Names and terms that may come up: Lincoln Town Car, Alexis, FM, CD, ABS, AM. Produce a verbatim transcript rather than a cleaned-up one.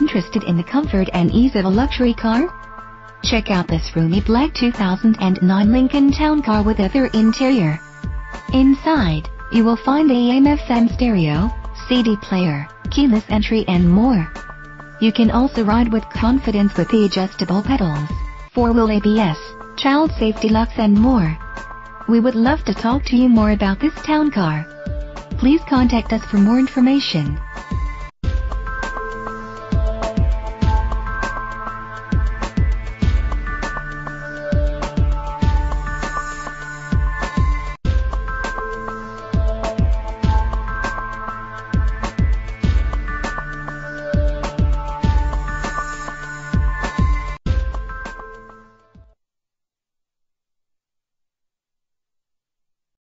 Interested in the comfort and ease of a luxury car? Check out this roomy black two thousand nine Lincoln Town Car with leather interior. Inside, you will find A M F M stereo, C D player, keyless entry and more. You can also ride with confidence with the adjustable pedals, four-wheel A B S, child safety locks and more. We would love to talk to you more about this town car. Please contact us for more information.